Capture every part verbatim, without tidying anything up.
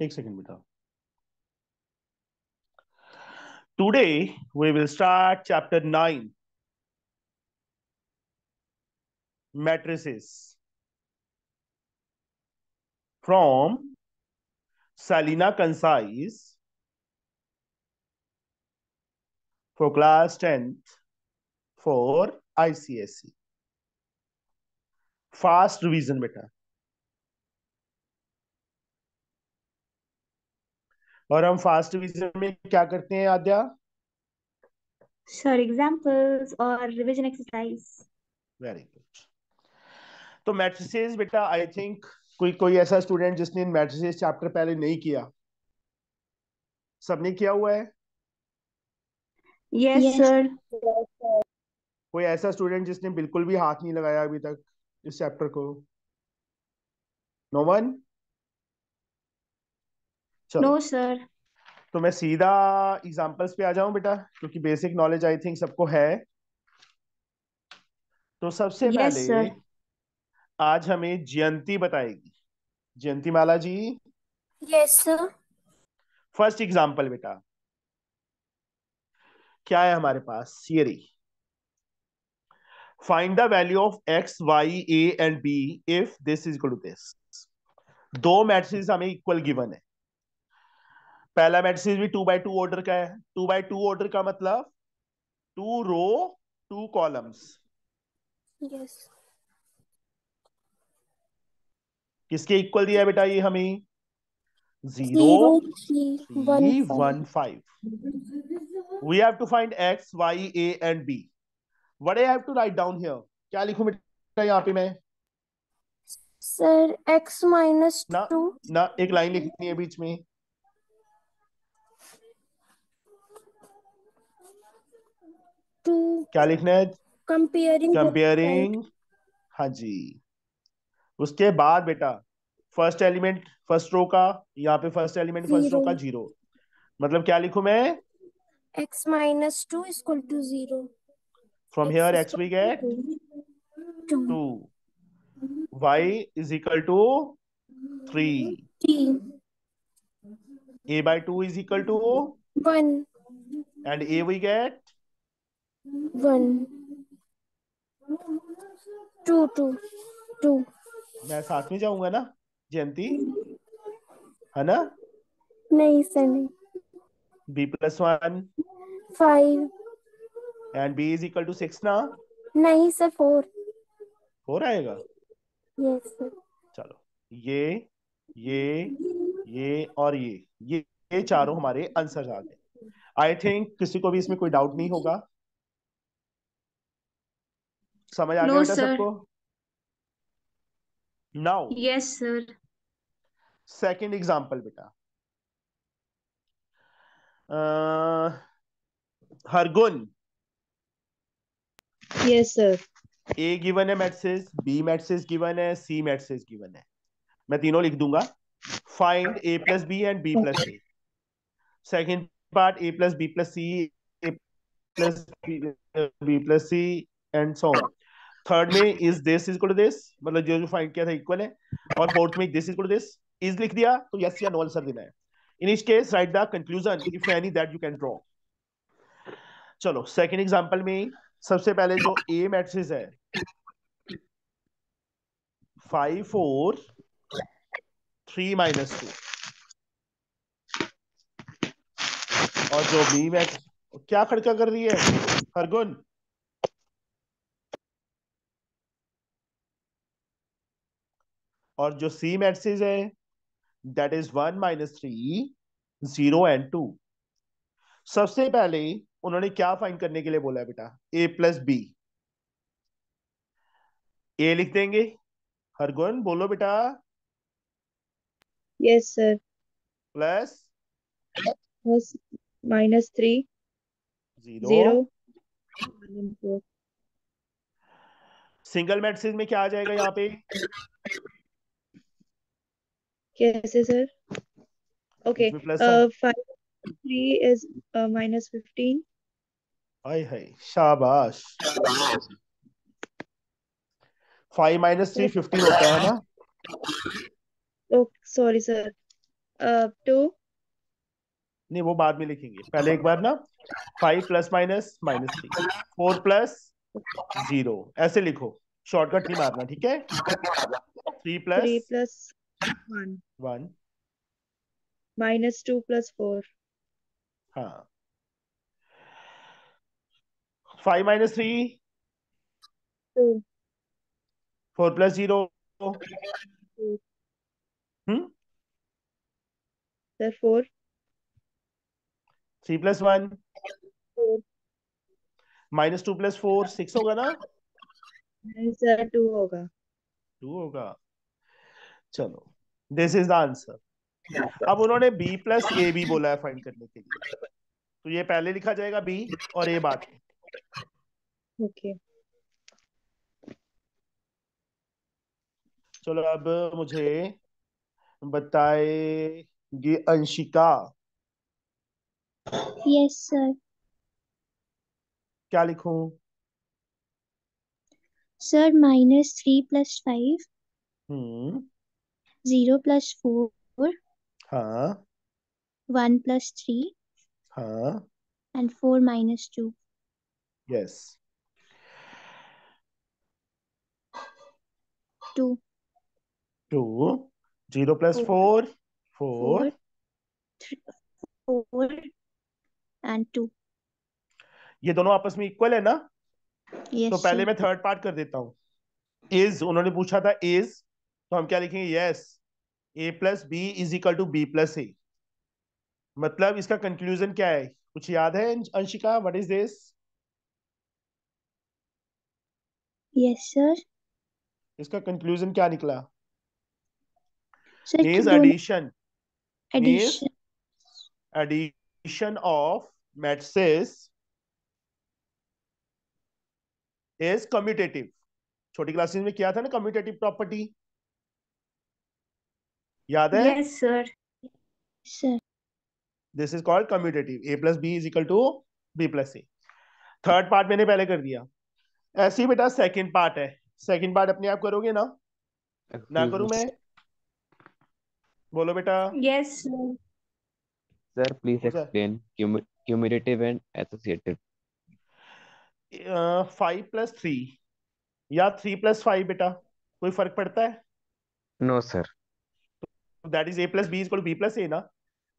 एक सेकेंड बेटा. Today we will start chapter nine, matrices, from Salina Concise for class tenth for I C S E. Fast revision beta. और हम fast revision में क्या करते हैं आद्या? सर एग्जांपल्स और रिवीजन एक्सरसाइज. Very good. तो मैट्रिसेस बेटा, आई थिंक कोई कोई ऐसा स्टूडेंट जिसने मैट्रिसेस चैप्टर पहले नहीं किया, सबने किया हुआ है? Yes sir. कोई ऐसा स्टूडेंट जिसने बिल्कुल भी हाथ नहीं लगाया अभी तक इस चैप्टर को? No one? No sir. तो मैं सीधा एग्जांपल्स पे आ जाऊं बेटा, क्योंकि बेसिक नॉलेज आई थिंक सबको है. तो सबसे yes, पहले sir. आज हमें जयंती बताएगी. Jayanti Mala ji. Yes sir. First example बेटा क्या है हमारे पास? ये रही. Find the value of X Y A and B if this is equal to this. दो मैट्रिसेस हमें इक्वल गिवन है. पहला मैट्रिक्स भी टू बाई टू ऑर्डर का है. टू बाई टू ऑर्डर का मतलब two row two columns. Yes. किसके इक्वल दिया है बेटा ये हमें? Zero three one five. We have to find X Y A and B. What I have to write down here? क्या लिखूं बेटा यहाँ पे मैं? Sir X minus two. ना एक लाइन लिखनी है बीच में. क्या लिखना है? कंपेयरिंग. कंपेयरिंग. हाँ जी. उसके बाद बेटा फर्स्ट एलिमेंट फर्स्ट रो का, यहाँ पे फर्स्ट एलिमेंट फर्स्ट रो का जीरो. मतलब क्या लिखूं मैं? X minus two equal to zero. From here X we get two. Y is equal to three. A by two is equal to one and A we get One, two, two, two. मैं साथ में जाऊंगा ना जयंती, है ना? नहीं sir नहीं. b plus one five and b is equal to six ना? नहीं सर four. four आएगा. yes sir. चलो ये ये ये और ये ये ये चारों हमारे आंसर आ गए. आई थिंक किसी को भी इसमें कोई डाउट नहीं होगा. समझ आ गया बेटा सबको? Now yes sir. Second example बेटा Hargun. Yes sir. A given है मैट्रिक्स, बी मैट्रिक्स गिवन है, सी मैट्रिक्स गिवन है. मैं तीनों लिख दूंगा. Find A plus B and B plus A. Second part A plus B plus C, A plus B plus C and so on. Third में is this is equal to this, मतलब जो जो find किया था equal है. और fourth में this is equal to this. Is लिख दिया तो यस या नो आंसर देना है. In each case right the conclusion if any that you can draw. चलो सेकंड एग्जांपल में सबसे पहले जो ए मैट्रिक्स है five four three minus two, और जो बी मैट्रिक्स. क्या खड़का कर रही है हरगुन? और जो सी मैट्रिक्स है that is one minus three zero and two. सबसे पहले उन्होंने क्या फाइंड करने के लिए बोला है बेटा? ए प्लस बी. ए लिख देंगे. हरगुन बोलो बेटा. Yes sir. Plus minus three zero. Single matrix में क्या आ जाएगा यहाँ पे? कैसे sir? Okay five three is minus fifteen. हाय हाय शाबाश. फाइव माइनस थ्री फिफ्टीन होता है ना? Okay sorry sir. Two uh, नहीं वो बाद में लिखेंगे, पहले एक बार ना five plus minus minus three, four plus zero ऐसे लिखो, शॉर्टकट नहीं मारना ठीक है। Three plus three plus one one minus two plus four, हाँ five minus three two, four plus zero hmm four, three plus one minus two plus four six होगा ना sir, to होगा टू होगा। चलो दिस इज द आंसर। अब उन्होंने B plus A B बोला है फाइंड करने के लिए, तो ये पहले लिखा जाएगा बी और ए बाद में। Okay. चलो अब मुझे बताएगी अंशिका। Yes sir. क्या लिखूं सर? Minus three plus five hmm zero plus four, हाँ वन प्लस थ्री, हाँ and four minus two. Yes two two zero plus four four four and two. ये दोनों आपस में इक्वल है ना? yes, तो पहले मैं थर्ड पार्ट कर देता हूँ। इज उन्होंने पूछा था इज, तो हम क्या लिखेंगे? Yes A plus B is equal to B plus A. मतलब इसका कंक्लूजन क्या है, कुछ याद है Anshika? What is this? Yes sir. इसका कंक्लूजन क्या निकला? Is addition addition of matrices is commutative. छोटी क्लासेस में क्या था ना कम्यूटेटिव प्रॉपर्टी, याद है? Yes sir sir. This is called commutative. A plus B is equal to B plus A. Third part मैंने पहले कर दिया। ऐसे ही बेटा सेकंड पार्ट है, सेकंड पार्ट अपने आप करोगे ना? ना करूं मैं? बोलो बेटा। Yes sir. Please explain cumulative and associative. Five plus three या थ्री प्लस फाइव बेटा कोई फर्क पड़ता है? No sir. That is A plus B is equal to B plus A ना।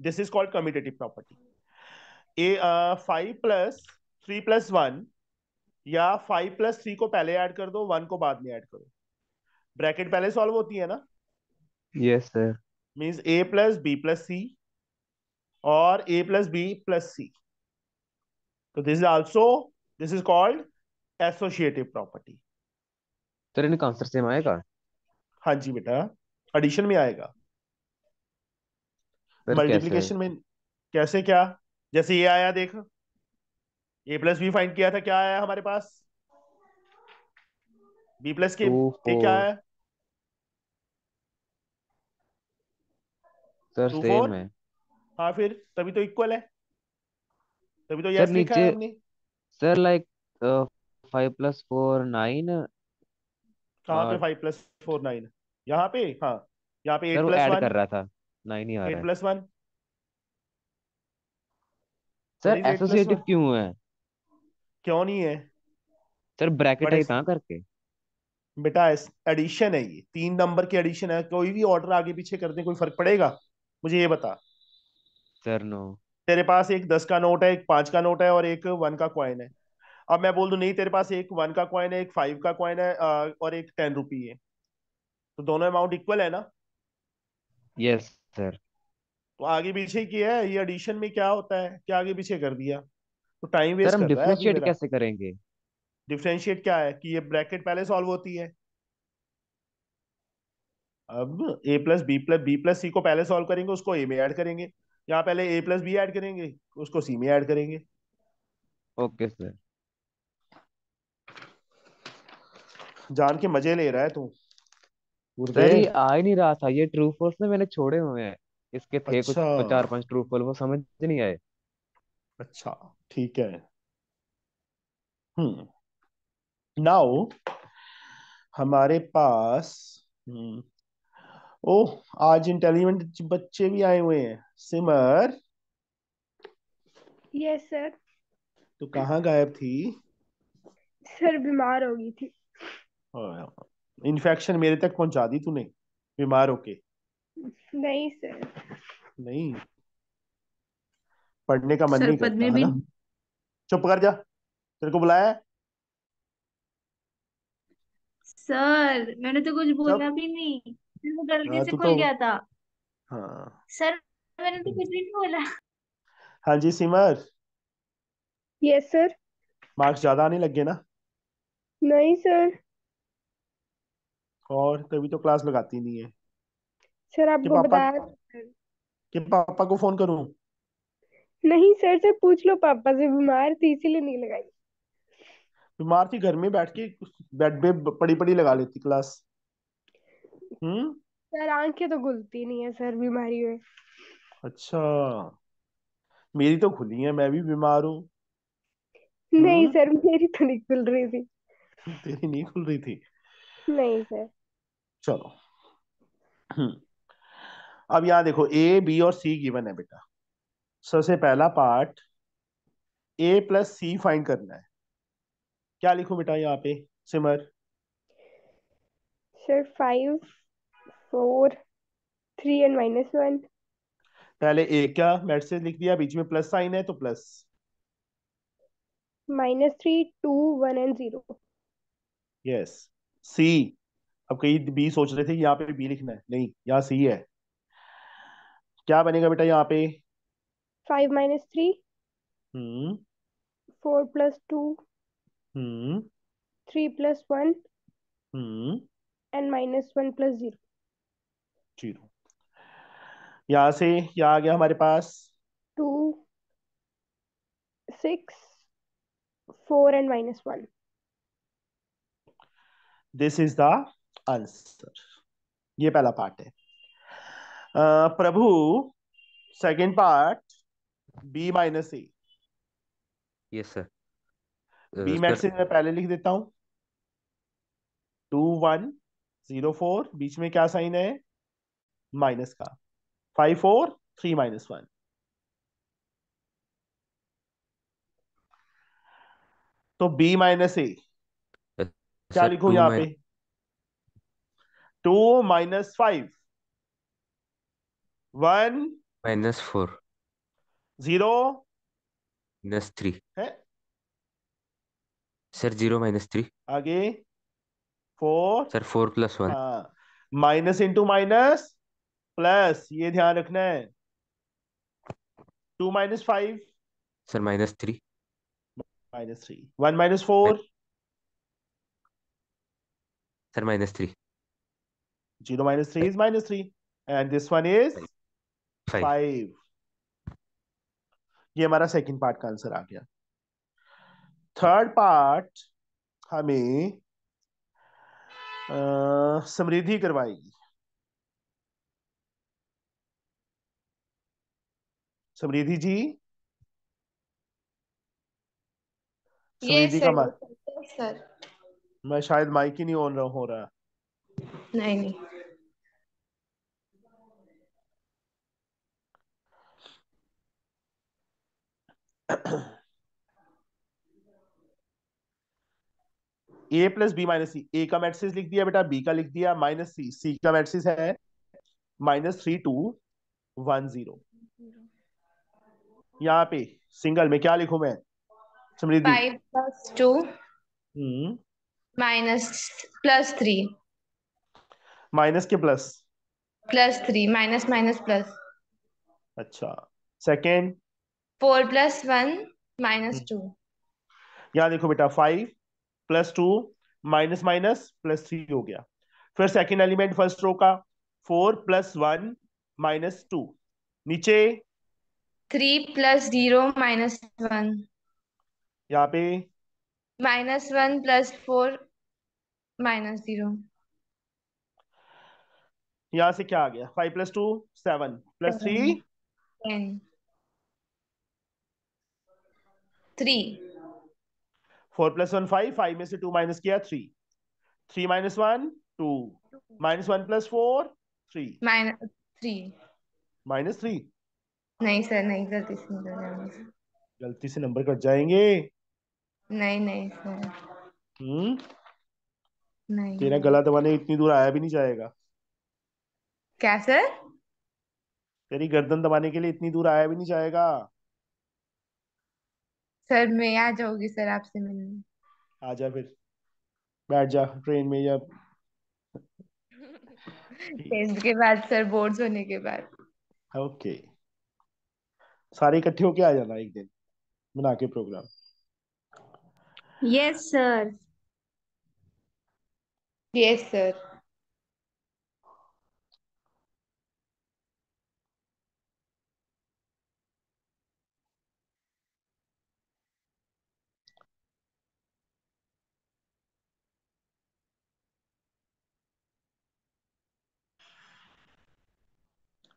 This is called commutative property. A five plus three plus one या five plus three को पहले ऐड कर दो, वन को बाद में ऐड करो। ब्रैकेट पहले सॉल्व होती है ना? Yes sir. Means A plus B plus C और A plus B plus C. तो this is also this is called associative property. Sir इनका आंसर सेम आएगा? हाँ जी बेटा, एडिशन में आएगा, मल्टीप्लिकेशन में कैसे? क्या जैसे ये आया देख, ए प्लस बी फाइंड किया था, क्या आया हमारे पास? बी प्लस के क्या आया सर? सेम है हाँ, फिर तभी तो इक्वल है, तभी तो यस लिखा है हमने sir. Like five plus four nine, कहाँ पे फाइव प्लस फोर नाइन? यहाँ पे, हाँ यहाँ पे एट प्लस वन कर रहा था, नाइन ही आ रहा है। Eight plus one sir associative क्यों है? क्यों नहीं है सर? ब्रैकेट है कहां करके बेटा? एडिशन है ये, तीन नंबर की एडिशन है। कोई भी ऑर्डर आगे पीछे कर दे कोई फर्क पड़ेगा? मुझे ये बता सर। नो, तेरे पास एक दस का नोट है, एक पांच का नोट है और एक वन का कॉइन है। अब मैं बोल दूं नहीं तेरे पास एक वन का कॉइन है, एक फाइव का कॉइन है और एक टेन रुपी है, तो दोनों अमाउंट इक्वल है ना? Yes sir. तो आगे पीछे की है ये, एडिशन में क्या होता है क्या आगे पीछे कर दिया, तो टाइम वेस्ट कर रहा है। डिफरेंशिएट कैसे करेंगे? डिफरेंशिएट क्या है कि ये ब्रैकेट पहले सॉल्व होती है। अब A plus B plus B plus C को पहले सॉल्व करेंगे, उसको ए में ऐड करेंगे। यहाँ पहले ए प्लस बी ऐड करेंगे, उसको सी में ऐड करेंगे। Okay sir. जान के मजे ले रहा है तू। ये आ ही नहीं रहा था, ये ट्रू फॉल्स में मैंने छोड़े हुए हैं। इसके थे अच्छा। कुछ चार पांच ट्रू फॉल्स वो समझ नहीं आए। अच्छा ठीक है। हम्म नाउ हमारे पास ओह, आज इंटेलिजेंट बच्चे भी आए हुए हैं। सिमर। Yes sir. तो कहाँ गायब थी? सर बीमार हो गई थी। इन्फेक्शन मेरे तक पहुंचा दी तूने बीमार होके? नहीं सर। नहीं, पढ़ने का मन नहीं करता। चुप कर जा, तेरे को बुलाया है? सर मैंने तो कुछ बोला भी नहीं, वो गलती से खुल गया था। हाँ सर मैंने तो कुछ भी नहीं बोला। हाँ जी सिमर। Yes sir. मार्क्स ज्यादा आने लगे ना? नहीं सर। और तभी तो क्लास लगाती नहीं है। सर आपको बताया कि पापा को फोन करूं? नहीं सर, से पूछ लो पापा से, बीमार थी इसीलिए नहीं लगाई। बीमार थी, घर में बैठ के बेड पे पड़ी पड़ी लगा लेती क्लास। हम्म सर आंखें तो खुलती नहीं है सर बीमारी में। अच्छा, मेरी तो खुली है, मैं भी बीमार हूँ। नहीं सर मेरी तो नहीं खुल रही थी। तेरी नहीं खुल रही थी? नहीं सर। चलो अब यहाँ देखो, ए बी और सी गिवन है बेटा। सबसे पहला part A plus C find करना है। क्या लिखूं बेटा यहाँ पे Simar? Sir five four three and minus one. पहले ए क्या मैसेज लिख दिया, बीच में प्लस साइन है तो plus, minus three two one and zero. Yes C. अब कहीं बी सोच रहे थे यहाँ पे बी लिखना है, नहीं यहाँ सी है। क्या बनेगा बेटा यहाँ पे? Five minus three four plus two three plus one and minus one plus zero zero. यहाँ से क्या आ गया हमारे पास? Two six four and minus one. This is the answer. ये पहला पार्ट है। uh, Prabhu second part B minus A. Yes sir. B message मैं पहले लिख देता हूं, टू वन जीरो फोर, बीच में क्या साइन है? माइनस का, five four three minus one. तो बी माइनस ए क्या लिखू यहाँ पे? Two minus five one minus four zero minus three है सर। जीरो माइनस थ्री आगे four sir, four plus one. हाँ माइनस इंटू माइनस प्लस, ये ध्यान रखना है। Two minus five sir minus three minus three, one minus four sir minus three, zero minus three is minus three and this one is five. ये हमारा second part का answer आ गया। Third part हमें समृद्धि करवाएगी। समृद्धि जी। समृद्धि का माइक सर, मैं शायद माइक ही नहीं ऑन रहा हो रहा। नहीं नहीं A plus B minus C. A का मैट्रिक्स लिख दिया बेटा, बी का लिख दिया, माइनस सी। सी का मैट्रिक्स है minus three two one zero. यहाँ पे सिंगल में क्या लिखूं मैं Samriddhi? Five plus two minus plus three, minus के plus plus three, minus minus plus. अच्छा second four plus one minus two. यहाँ देखो बेटा five plus two minus minus plus three हो गया। फिर सेकंड एलिमेंट फर्स्ट रो का, four plus one minus two. नीचे three plus zero minus one. यहाँ पे minus one plus four minus zero. यहाँ से क्या आ गया? Five plus two seven plus three ten. Three four plus one five, five में से टू माइनस किया three, three minus one two, minus one plus four three. Minus three. Minus three. नहीं sir नहीं, गलती से निकल जाएंगे, गलती से नंबर कट जाएंगे। नहीं नहीं सर। हम्म नहीं, तेरा गला दबाने इतनी दूर आया भी नहीं जाएगा। क्या सर? तेरी गर्दन दबाने के लिए इतनी दूर आया भी नहीं जाएगा। सर मैं आ जाऊंगी सर आपसे मिलने। आजा फिर, बैठ जा ट्रेन में या टेस्ट के बाद सर, बोर्ड्स होने के बाद। Okay okay. सारे इकट्ठे होके आ जाना एक दिन बना के programme. Yes sir. Yes sir.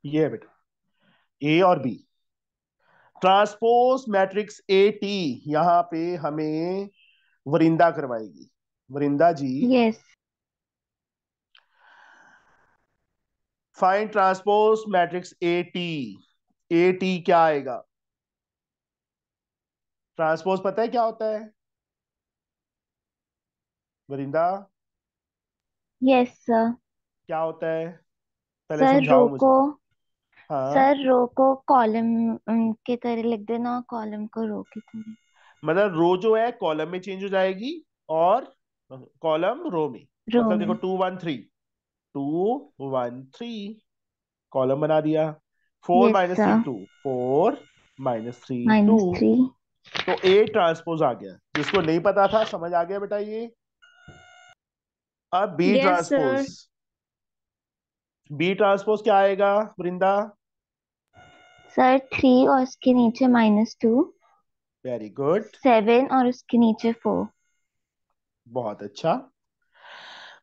ये बेटा ए और B, transpose matrix A T यहाँ पे हमें वरिंदा करवाएगी। Varinda ji yes. Find transpose matrix A T. A T क्या आएगा? ट्रांसपोज पता है क्या होता है वरिंदा? Yes yes, sir. क्या होता है पहले समझाओ मुझे। हाँ। सर रो को कॉलम के तरह लिख देना, कॉलम को रो की तरह, मतलब रो जो है कॉलम में चेंज हो जाएगी और कॉलम रो में, रो मतलब में। देखो two one three, two one three column बना दिया। Four minus three two, four minus three two, तो ए ट्रांसपोज आ गया। जिसको नहीं पता था समझ आ गया बेटा ये। अब बी ट्रांसपोज। बी ट्रांसपोज क्या आएगा वृंदा? सर थ्री और उसके नीचे minus two. Very good. Seven और उसके नीचे फोर। बहुत अच्छा।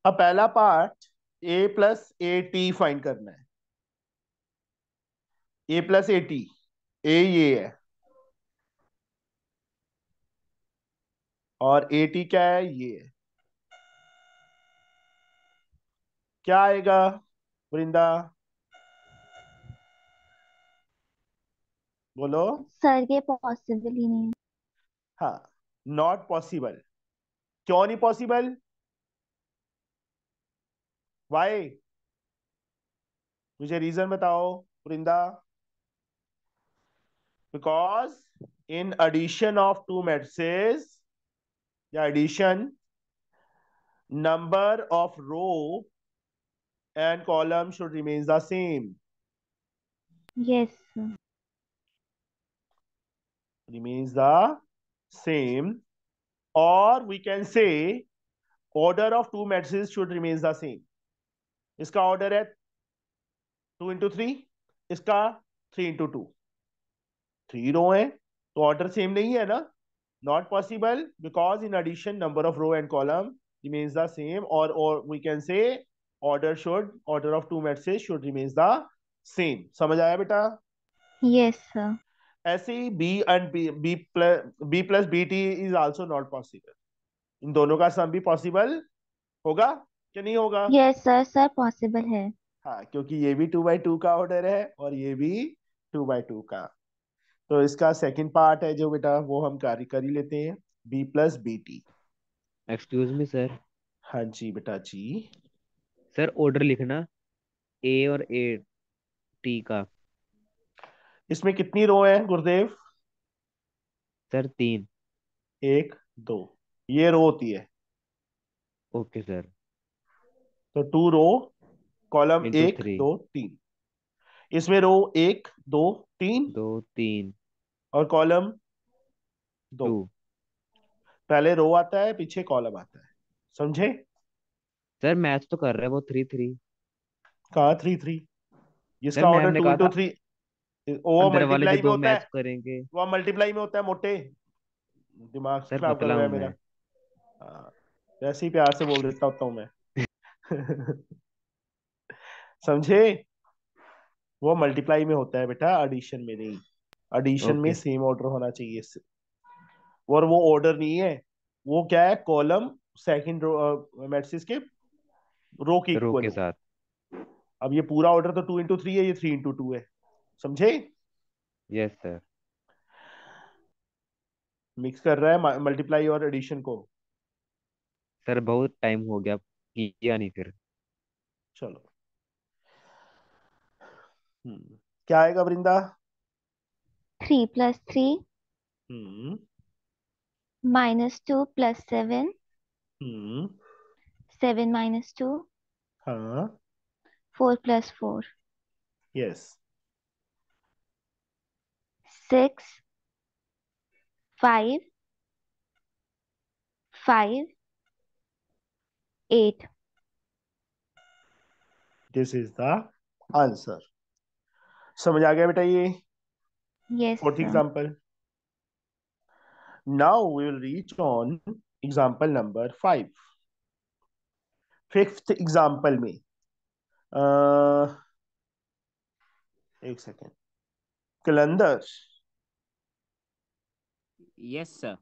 अब पहला part A plus A T find करना है। ए प्लस ए टी, ए ये है और ए टी क्या है, ये है। क्या आएगा वृंदा बोलो? सर ये पॉसिबल ही नहीं। हाँ, नॉट पॉसिबल। क्यों नहीं पॉसिबल? वाई? मुझे रीजन बताओ Vrinda. Because in addition of two matrices या addition, number of row and column should remain the same. Yes sir. Remains the same, or we can say order of two matrices should remain the same. इसका order है two into three, इसका three into two. Three row है, तो order same नहीं है ना? Not possible because in addition number of row and column remains the same, or or we can say Order should, order of two matrices should remains the same. समझ आया बेटा? Yes sir. ऐसे ही B and B, B plus B plus B T is also not possible. इन दोनों का सम भी possible होगा कि नहीं होगा? Yes sir, sir possible है। हाँ, क्योंकि ये भी two by two का order है और ये भी two by two का। तो इसका second part है जो बेटा वो हम कार्य कर ही लेते हैं, B plus B T। Excuse me sir। हाँ जी बेटा जी। सर ऑर्डर लिखना ए और ए टी का। इसमें कितनी रो है गुरुदेव? सर तीन। एक दो, ये रो होती है। Okay sir. तो टू रो कॉलम, एक दो तीन। इसमें रो एक दो तीन, दो तीन और कॉलम दो। पहले रो आता है पीछे कॉलम आता है, समझे सर? मैच तो कर रहे हैं वो। थ्री थ्री कहा? थ्री थ्री जिसका ऑर्डर टू टू थ्री, वो मल्टीप्लाई में होता है, करेंगे वो मल्टीप्लाई में होता है। मोटे दिमाग से खराब कर रहा है मेरा। वैसे ही प्यार से बोल देता होता हूँ मैं। समझे? वो मल्टीप्लाई में होता है बेटा, एडिशन में नहीं। एडिशन में सेम ऑर्डर होना चाहिए और वो ऑर्डर नहीं है। वो क्या है? कॉलम सेकेंड मैट्रिक्स के रो के साथ। अब ये पूरा ऑर्डर तो टू इंटू थ्री है, ये थ्री इंटू टू है, समझे? Yes sir. मिक्स कर रहा है मल्टीप्लाई और एडिशन को। सर बहुत टाइम हो गया किया नहीं फिर। चलो हम्म क्या आएगा Vrinda? Three plus three minus two plus seven, seven minus two, हाँ four plus four, yes six, five, five, eight. This is the answer. समझ आ गया बेटा ये? Yes. Fourth example. Now we will reach on example number five. Fifth example में uh, एक second, Kalandar. Yes sir.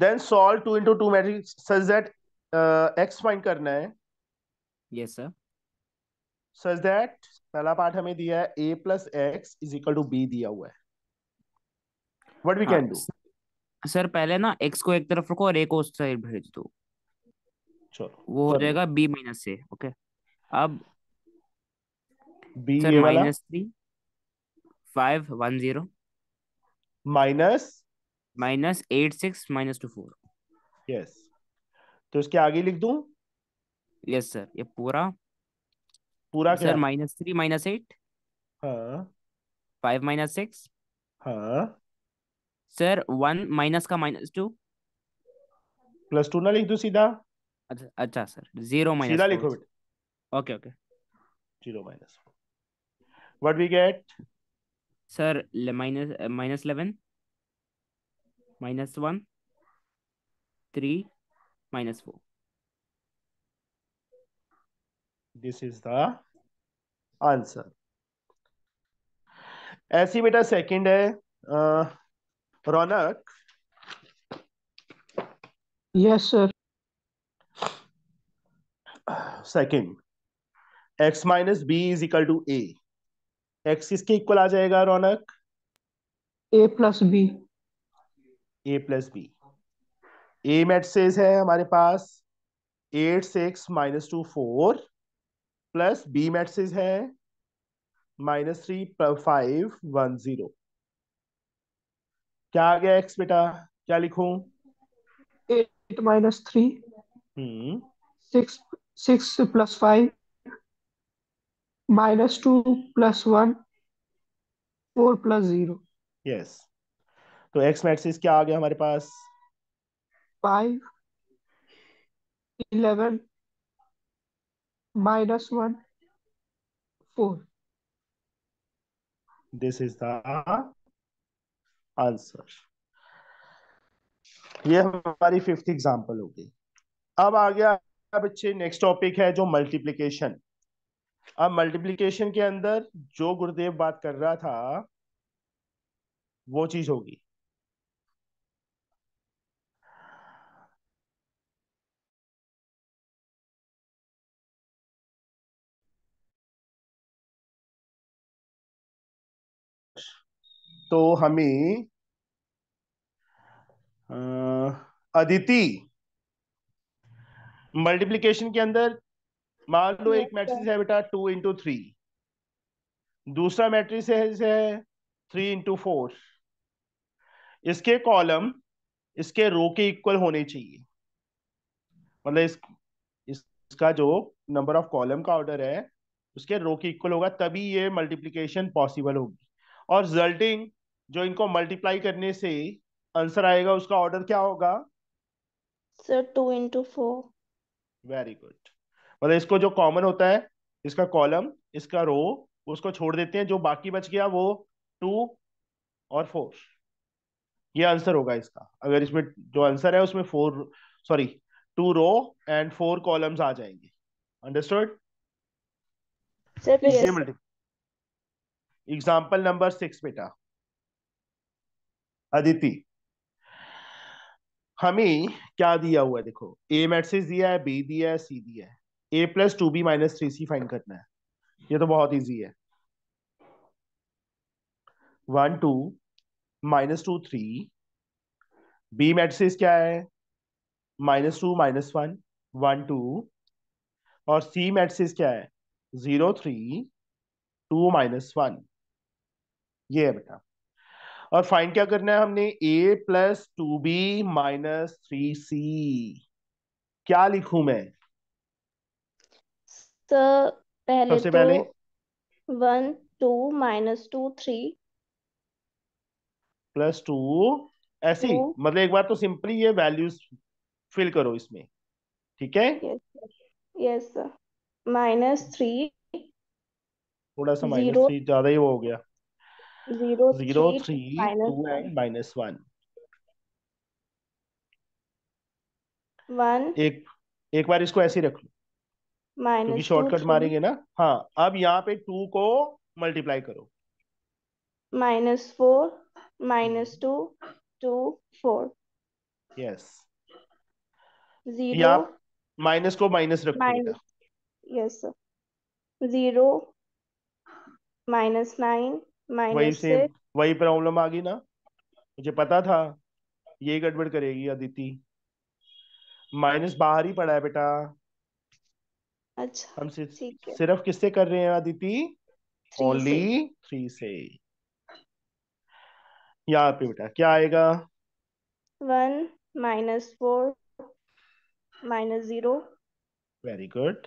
Then solve two into two matrix such that uh, x find करना है। Yes sir. Such that पहला part हमें दिया है a plus x is equal to b दिया हुआ है। What we can do? Sir पहले ना x को एक तरफ रखो और a को उस साइड भेज दो। चलो वो हो जाएगा b minus a, okay? अब b ये वाला minus three five one zero minus minus eight six minus two four. Yes, तो इसके आगे लिख दूं? Yes sir. ये पूरा पूरा क्या sir? Minus three minus eight, हाँ फाइव माइनस सिक्स, हाँ सर वन माइनस का माइनस टू प्लस टू ना लिख दूं सीधा? अच्छा अच्छा सर, जीरो माइनस सीधा लिखो बेटा। Okay okay, zero minus four. What we get sir? Minus minus eleven minus one three minus four. This is the answer. ऐसी बेटा सेकंड है। Raunak. Yes sir. Second x minus B is equal to A. X इसके equal आ जाएगा Raunak? a plus B. A plus B, A matrix है हमारे पास eight six minus two four, plus B matrix है minus three five one zero. क्या आ गया एक्स बेटा? क्या लिखूं? Eight minus three six six plus five minus two plus one four plus zero. Yes, तो एक्स मैट्रिक्स क्या आ गया हमारे पास? Five eleven minus one four. This is the answer. ये हमारी फिफ्थ एग्जांपल हो गई। अब आ गया बच्चे नेक्स्ट टॉपिक है जो मल्टीप्लिकेशन। अब मल्टीप्लिकेशन के अंदर जो गुरुदेव बात कर रहा था वो चीज होगी। तो हमें अदिति मल्टीप्लिकेशन के अंदर मान लो एक मैट्रिक्स है बेटा टू इंटू थ्री, दूसरा मैट्रिक्स है जैसे थ्री इंटू फोर। इसके कॉलम इसके रो के इक्वल होने चाहिए, मतलब इस, इस, इसका जो नंबर ऑफ कॉलम का ऑर्डर है उसके रो के इक्वल होगा, तभी ये मल्टीप्लिकेशन पॉसिबल होगी। और रिजल्टिंग जो इनको मल्टीप्लाई करने से आंसर आएगा उसका ऑर्डर क्या होगा sir? Two into four. Very good. मतलब इसको जो कॉमन होता है, इसका कॉलम इसका रो, उसको छोड़ देते हैं, जो बाकी बच गया वो टू और फोर, ये आंसर होगा इसका। अगर इसमें जो आंसर है उसमें four sorry two row and four columns आ जाएंगे। अंडरस्टूड? एग्जाम्पल नंबर सिक्स बेटा अदिति, हमें क्या दिया हुआ है देखो, ए मैट्रिक्स दिया है, बी दिया है, सी दिया है, A plus two B minus three C find करना है। ये तो बहुत इजी है, one two minus two three, B matrix क्या है minus two minus one one two, और सी मैट्रिक्स क्या है zero three two minus one, ये है बेटा। और फाइंड क्या करना है हमने, A plus two B minus three C. क्या लिखूं मैं सर, पहले सबसे तो पहले one two minus two three plus two, ऐसी टू, मतलब एक बार तो सिंपली ये वैल्यूज फिल करो इसमें, ठीक है। Yes yes sir, minus three, थोड़ा सा माइनस थ्री ज्यादा ही वो हो गया, zero zero three two and minus one, one एक एक बार इसको ऐसे ही रख लो माइनस, शॉर्टकट मारेंगे ना। हाँ, अब यहाँ पे टू को मल्टीप्लाई करो, minus four minus two two four, yes, zero minus को माइनस रखो, yes sir, zero minus nine, वही सेम वही प्रॉब्लम आ गई ना, मुझे पता था ये गड़बड़ करेगी अदिति, माइनस बाहर ही पड़ा है बेटा। अच्छा, हम सि, ठीक है। सिर्फ किससे कर रहे हैं अदिति, ओनली थ्री से। यहाँ पे बेटा क्या आएगा, one minus four minus zero, very good,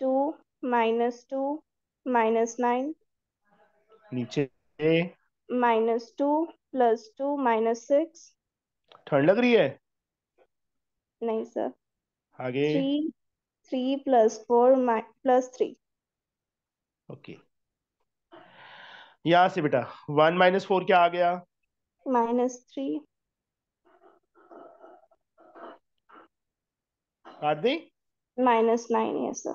two minus two minus nine, नीचे minus two plus two minus six, ठंड लग रही है, नहीं सर, आगे three three plus four plus three, okay. यहाँ से बेटा वन माइनस फोर क्या आ गया, माइनस थ्री, काट दी माइनस नाइन, यस सर,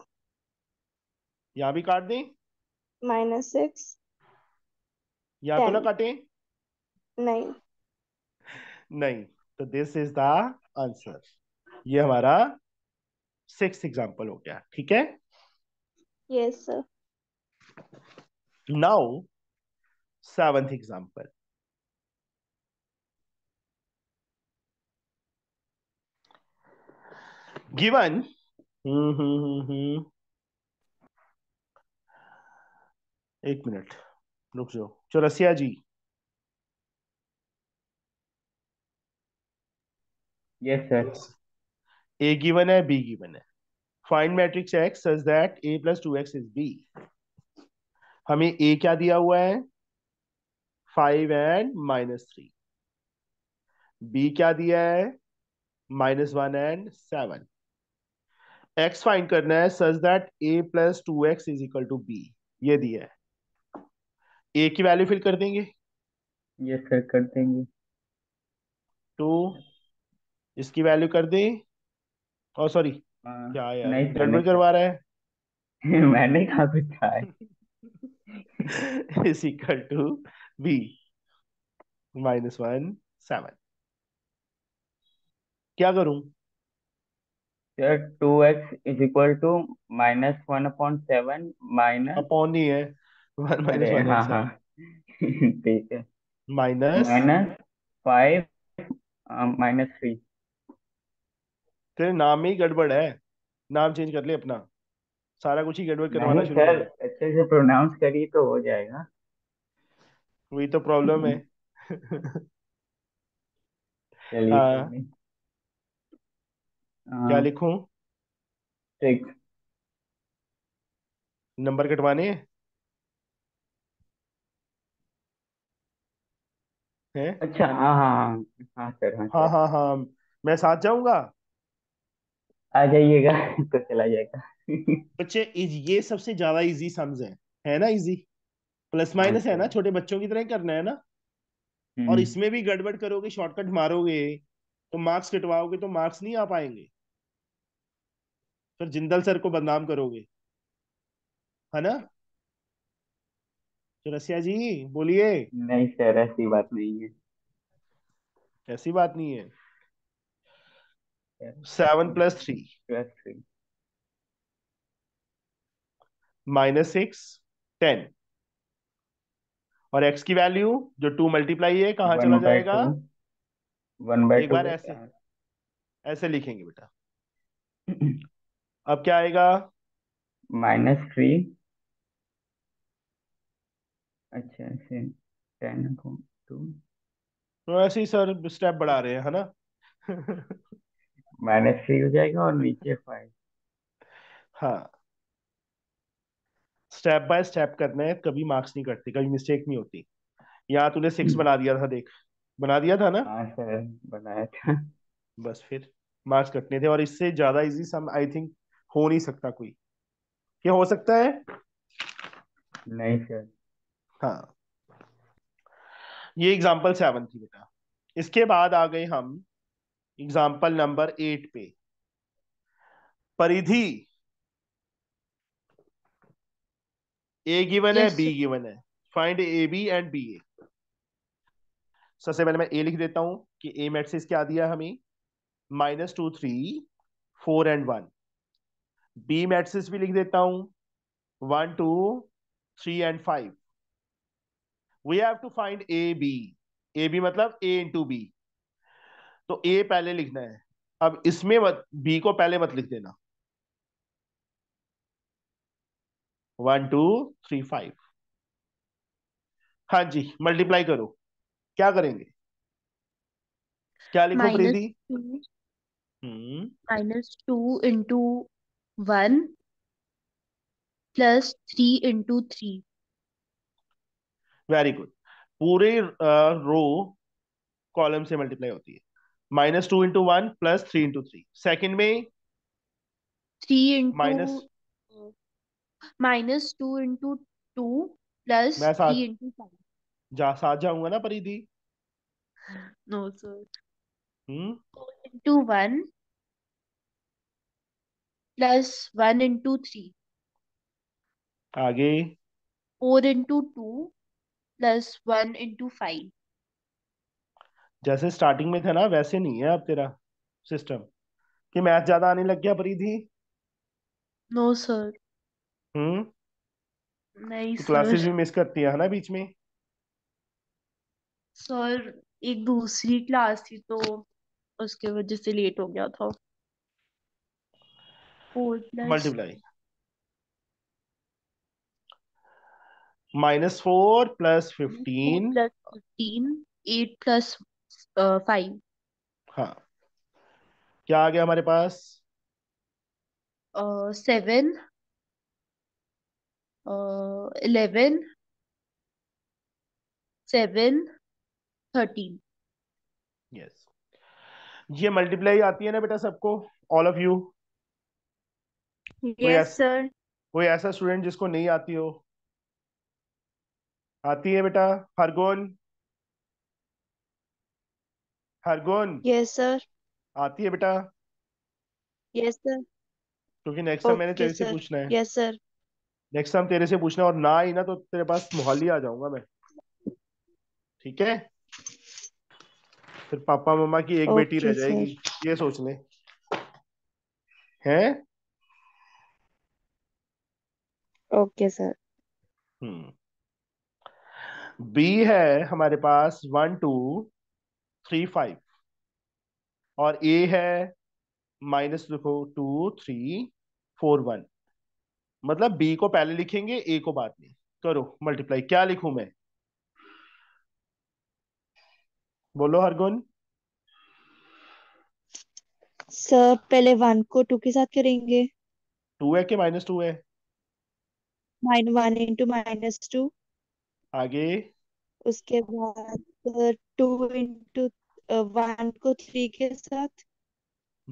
यहाँ भी काट दी माइनस सिक्स, या तो ना काटे, नहीं नहीं, तो दिस इज द आंसर। ये हमारा सिक्स्थ एग्जांपल हो गया, ठीक है। Yes sir, now seventh example, given hmm hmm hmm एक मिनट रुक जाओ। चलो Rasiya ji, yes sir, A given है, बी गिवन है, find matrix X such that A plus two X is B. हमें ए क्या दिया हुआ है, five and minus three, B क्या दिया है minus one and seven, X find करना है such that A plus two X is equal to B, ये दिया है। ए की वैल्यू फिल कर देंगे, यस सर कर देंगे, टू इसकी वैल्यू कर दे, और सॉरी क्या यार गड़बड़ करवा रहा है, मैंने कहा कुछ था, is equal to B minus one seven, क्या करूं sir, two X is equal to minus one upon seven, minus upon ही है, ठीक है, minus minus five minus three. तेरे नाम ही गड़बड़ है, नाम चेंज कर ले अपना, सारा कुछ ही गड़बड़ करवाना शुरू कर। अच्छे से प्रोनाउंस करिए तो हो जाएगा, वही तो प्रॉब्लम है। आ, क्या लिखूं, ठीक नंबर कटवाने हैं, है? अच्छा हाँ हाँ हाँ सर, हाँ हाँ हाँ हाँ मैं साथ जाऊंगा, आ जाइएगा तो चला जाएगा। बच्चे ये सबसे ज्यादा इजी सम्स है, है ना, इजी प्लस माइनस है ना, छोटे बच्चों की तरह करना है ना, और इसमें भी गड़बड़ करोगे, शॉर्टकट मारोगे तो मार्क्स कटवाओगे, तो मार्क्स नहीं आ पाएंगे, फिर जिंदल सर को बदनाम करोगे, है ना। तो रसिया जी बोलिए। नहीं सर, ऐसी बात नहीं है। ऐसी बात नहीं है। Seven plus three minus six ten, और एक्स की वैल्यू जो टू मल्टीप्लाई है कहाँ चला जाएगा? One by two. एक बार ऐसे ऐसे लिखेंगे बेटा। अब क्या आएगा? माइनस थ्री, अच्छा ऐसे टेन अपॉन टू। तो ऐसे ही सर स्टेप बढ़ा रहे हैं, है ना? माइनस थ्री हो जाएगा और नीचे फाइव। हाँ, स्टेप बाय स्टेप करना है, कभी मार्क्स नहीं कटते, कभी मिस्टेक नहीं होती। यहाँ तूने सिक्स बना दिया था, देख बना दिया था ना? हाँ सर बनाया था। बस फिर मार्क्स कटने थे, और इससे ज्यादा इजी सम आई थिंक हो नहीं सकता कोई। क्या हो सकता है? नहीं सर। हाँ, ये एग्जाम्पल सेवन थी बेटा। इसके बाद आ गए हम एग्जाम्पल नंबर एट पे। Paridhi A given yes. है, बी गिवन है, find A B and B A. सबसे पहले मैं ए लिख देता हूं कि ए मैट्रिक्स क्या दिया हमें? Minus two three four and one. B matrix भी लिख देता हूं one two three and five. We have to find A B. A B मतलब ए इंटू बी। तो ए पहले लिखना है। अब इसमें बी को पहले मत लिख देना। One two three five. हाँ जी, मल्टीप्लाई करो। क्या करेंगे? क्या लिखो Preeti? Minus two into one plus three into three. Very good. पूरे रो कॉलम से मल्टीप्लाई होती है। Minus two into one plus three into three. Second में three into minus minus two into two plus three into five. जा साथ जाऊंगा ना Paridhi? No sir. Two into one plus one into three. आगे four into two plus one into five. जैसे starting में था ना वैसे नहीं है अब तेरा सिस्टम कि मैथ ज्यादा आने लग गया परिधि? No sir. हम्म नहीं सर। क्लासेस भी मिस करती है ना बीच में? सर एक दूसरी क्लास थी तो उसके वजह से लेट हो गया था। Multiply minus four plus fifteen plus fifteen eight plus five. हाँ, क्या आ गया हमारे पास? Seven eleven seven thirteen. Yes, ये मल्टीप्लाई आती है ना बेटा सबको, all of you? Yes sir. कोई ऐसा स्टूडेंट जिसको नहीं आती हो? आती है बेटा? हरगुन? हरगुन? Yes sir. आती है बेटा? Yes sir. क्योंकि नेक्स्ट टाइम मैंने तेरे से पूछना है। Yes sir. नेक्स्ट टाइम तेरे से पूछना, और ना ही ना तो तेरे पास मोहाली आ जाऊंगा मैं, ठीक है? फिर पापा मम्मा की एक बेटी रह जाएगी, ये सोच ले। हैं? Okay sir. हम्म बी है हमारे पास वन टू थ्री फाइव, और ए है माइनस लिखो टू थ्री फोर वन। मतलब बी को पहले लिखेंगे, ए को बाद में। करो मल्टीप्लाई। क्या लिखूं मैं? बोलो हरगुन। सर पहले वन को टू के साथ करेंगे। टू है कि माइनस टू है? Mine one into minus two. आगे उसके बाद टू इंटू वन को थ्री के साथ।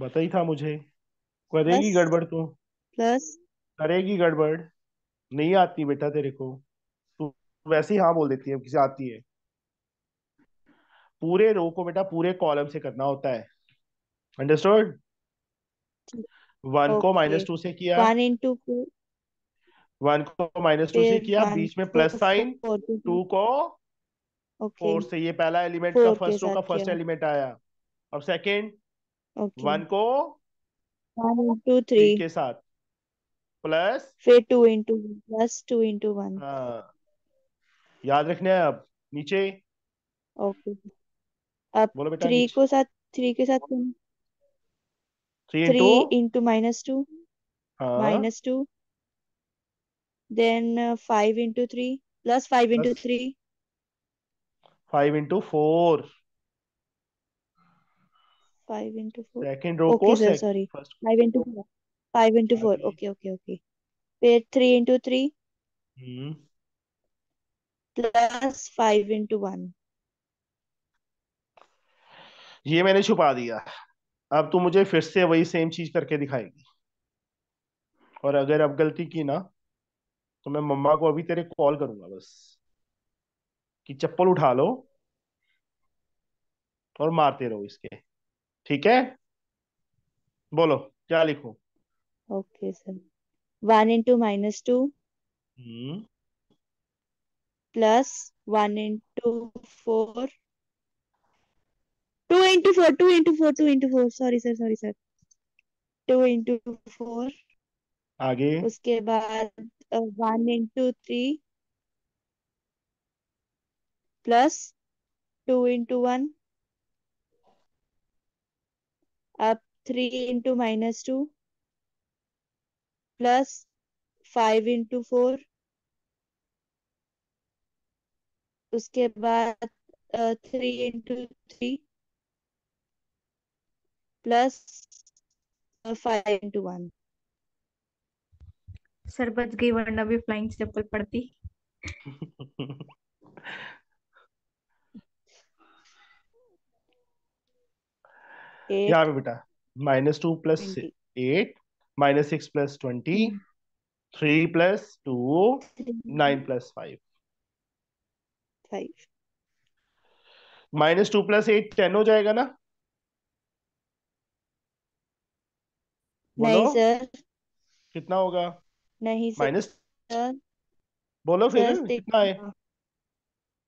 बता ही था मुझे, करेगी गड़बड़ तू। प्लस करेगी गड़बड़, नहीं आती बेटा तेरे को, तू वैसे ही हाँ बोल देती है किसी आती है। पूरे रो को बेटा पूरे कॉलम से करना होता है, अंडरस्टूड? One okay. को माइनस टू से किया, वन इंटू वन को माइनस टू से किया, बीच में प्लस साइन, टू को फोर से, ये पहला एलिमेंट का फर्स्ट रो का फर्स्ट एलिमेंट आया। अब सेकेंड वन को वन टू थ्री के साथ प्लस फिर two into plus two into one. हाँ याद रखना है। अब नीचे ओके, अब बोलो बेटा थ्री को साथ थ्री के साथ three into minus two minus two then five into three plus five into three five into four five into four second row को sorry five into five into four okay okay okay फिर three into three plus five into one. ये मैंने छुपा दिया, अब तू मुझे फिर से वही सेम चीज करके दिखाएगी, और अगर अब गलती की ना तो मैं मम्मा को अभी तेरे कॉल करूंगा, बस कि चप्पल उठा लो और मारते रहो इसके, ठीक है? बोलो क्या लिखूं? Okay sir, one into minus two plus one into four two into four two into four two into four sorry sir sorry sir two into four आगे, उसके बाद one into three plus two into one, अब three into minus two plus five into four, उसके बाद three into three plus five into one. Sir बच गई, वरना भी फ्लाइंग चप्पल पड़ती। यहाँ पे बेटा minus two plus eight minus six plus twenty three plus two nine plus five five minus two plus eight ten हो जाएगा ना? नहीं सर, कितना होगा? नहीं सर माइनस बोलो फिर कितना है?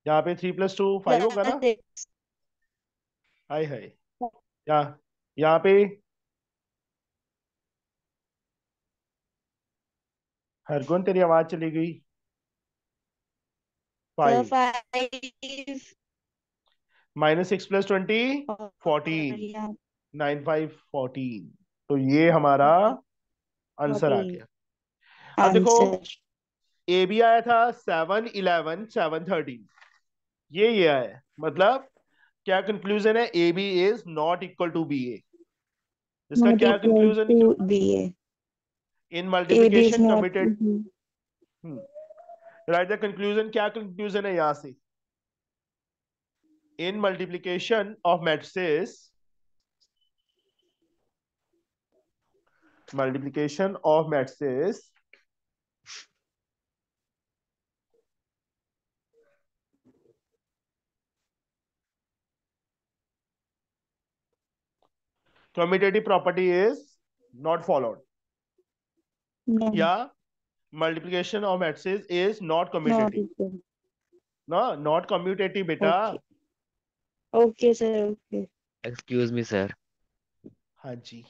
यहाँ पे थ्री प्लस टू फाइव होगा ना? हाय हाय यहाँ यहाँ पे हरगुन तेरी आवाज चली गई। Five minus six plus twenty fourteen nine five fourteen. तो ये हमारा आंसर आ गया। अब देखो ए भी आया था सेवन इलेवन सेवन थर्टीन, ये ये आया, मतलब क्या कंक्लूजन है? A B is not equal to B A. इसका क्या conclusion? B A in multiplication committed. Right the conclusion. क्या कंक्लूजन है यहाँ से? In multiplication of matrices multiplication of matrices commutative property is not followed. No. Yeah, multiplication of matrices is not commutative. No, not commutative beta. Okay, okay sir, okay. Excuse me sir. हाँ जी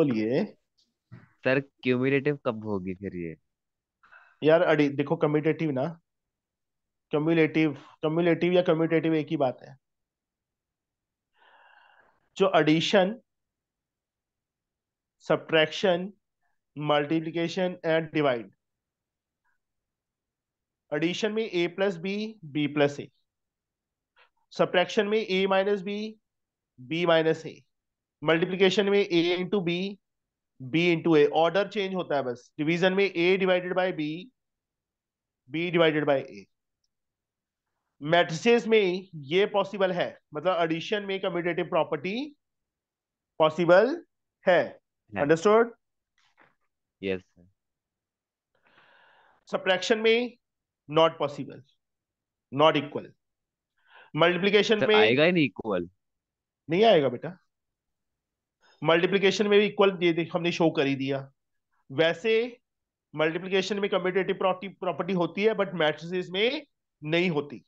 बोलिए sir, cumulative कब होगी फिर ये? यार अड़ी देखो, commutative ना, कम्यूलेटिव कम्यूलेटिव या कम्यूटेटिव एक ही बात है। जो addition, subtraction, multiplication and divide, addition में A plus B B plus A, subtraction में A minus B B minus A, multiplication में A into B B into A, order change होता है बस। डिवीजन में A divided by B B divided by A. Matrices में ये possible है, मतलब एडिशन में कम्यूटेटिव प्रॉपर्टी पॉसिबल है। अंडरस्टूड? यस। सब्ट्रैक्शन में not possible, not equal. Multiplication में आएगा ही नहीं, इक्वल नहीं आएगा बेटा। मल्टीप्लिकेशन में भी इक्वल हमने शो कर ही दिया। वैसे मल्टीप्लिकेशन में कम्यूटेटिव प्रॉपर्टी होती है बट मैट्रिसेस में नहीं होती,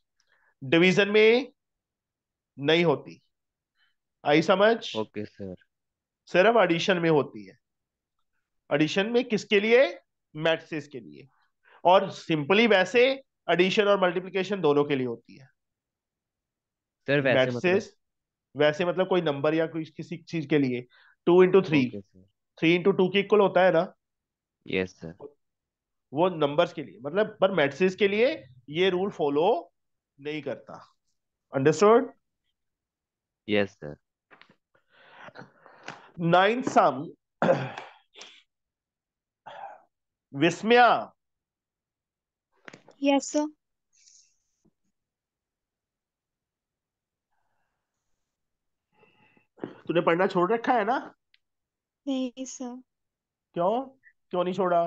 डिवीजन में नहीं होती। आई समझ? ओके सर, सिर्फ एडिशन में होती है। एडिशन में किसके लिए? मैट्रिसेस के लिए। और सिंपली वैसे एडिशन और मल्टीप्लिकेशन दोनों के लिए होती है सर। वैसे मतलब वैसे मतलब कोई नंबर या कोई किसी चीज के लिए two into three three into two के इक्वल होता है ना? यस सर, वो नंबर्स के लिए मतलब, पर मैट्रिसेस के लिए ये रूल फॉलो नहीं करता। Understood? Yes sir. Ninth sum, Vismaya. Yes sir. तूने पढ़ना छोड़ रखा है ना? नहीं सर। क्यों क्यों नहीं छोड़ा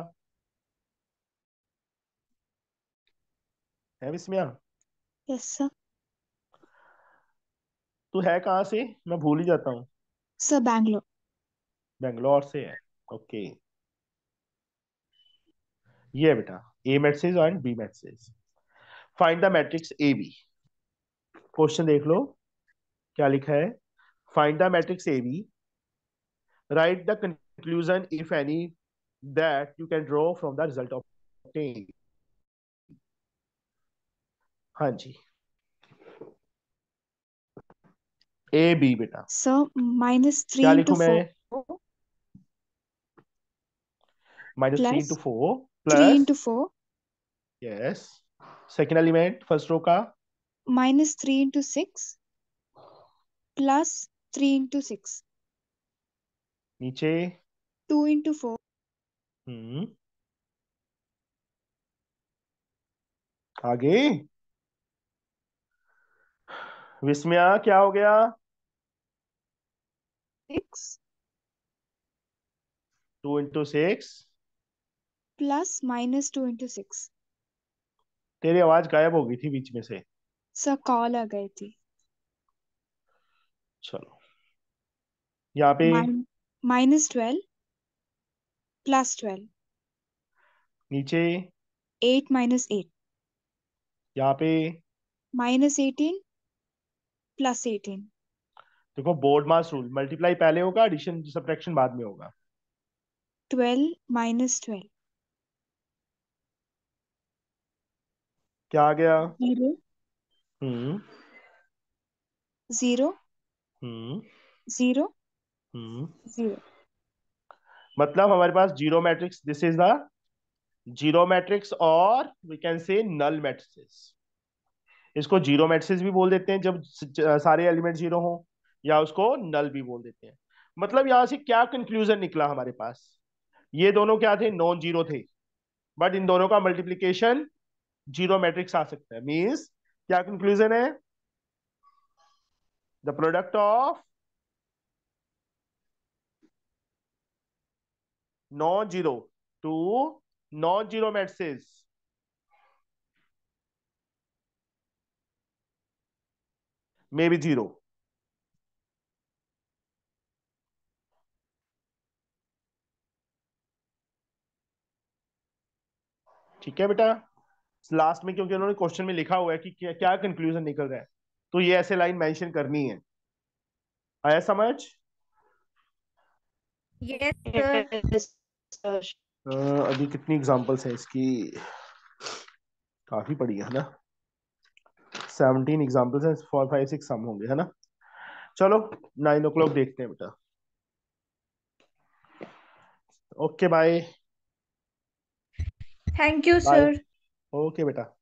है विस्मया? Yes sir. तू है कहाँ से? मैं भूल ही जाता हूँ सर। बैंगलोर। बैंगलोर से है। ओके, ये बेटा A matrix and B matrix, find the matrix A B. Question देख लो क्या लिखा है। Find the matrix A B, right the conclusion if any that you can draw from the result of obtained. हाँ जी, A B बेटा। Sir minus three into four minus three into four plus three into four. Yes. Second element first row का minus three into six plus three into six. नीचे two into four. Hmm, आगे विस्मया क्या हो गया? Six two into six plus minus two into six. तेरी आवाज गायब हो गई थी बीच में से सर, कॉल आ गई थी। चलो यहाँ पे माइनस ट्वेल्व प्लस ट्वेल्व। नीचे एट माइनस एट। यहाँ पे माइनस एटीन प्लस एटीन। देखो बोर्ड मास रूल, मल्टीप्लाई पहले होगा, एडिशन सब्ट्रैक्शन बाद में होगा। ट्वेल्व माइनस ट्वेल्व क्या आ गया? जीरो। हम्म, जीरो। हम्म, जीरो। हम्म, जीरो। मतलब हमारे पास zero matrix, this is the zero matrix और we can say null matrix. इसको जीरो मैट्रिक्स भी बोल देते हैं जब सारे एलिमेंट जीरो हो, या उसको नल भी बोल देते हैं। मतलब यहाँ से क्या कंक्लूजन निकला हमारे पास? ये दोनों क्या थे? नॉन जीरो थे, बट इन दोनों का मल्टीप्लीकेशन जीरो मैट्रिक्स आ सकता है। मीन्स क्या कंक्लूजन है? The product of non zero two non zero matrices may be zero. ठीक है बेटा। लास्ट में क्योंकि उन्होंने क्वेश्चन में लिखा हुआ है कि क्या क्या कंक्लूजन निकल रहा है, तो ये ऐसे लाइन मेंशन करनी है। आया समझ? Yes yes, sir. uh, अभी कितनी एग्जांपल्स हैं इसकी? काफी पड़ी है ना, सेवनटीन एग्जांपल्स हैं, फोर फाइव सिक्स सम होंगे है ना। चलो नाइन ओ क्लॉक देखते हैं बेटा। Okay bye. Thank you sir. Okay बेटा।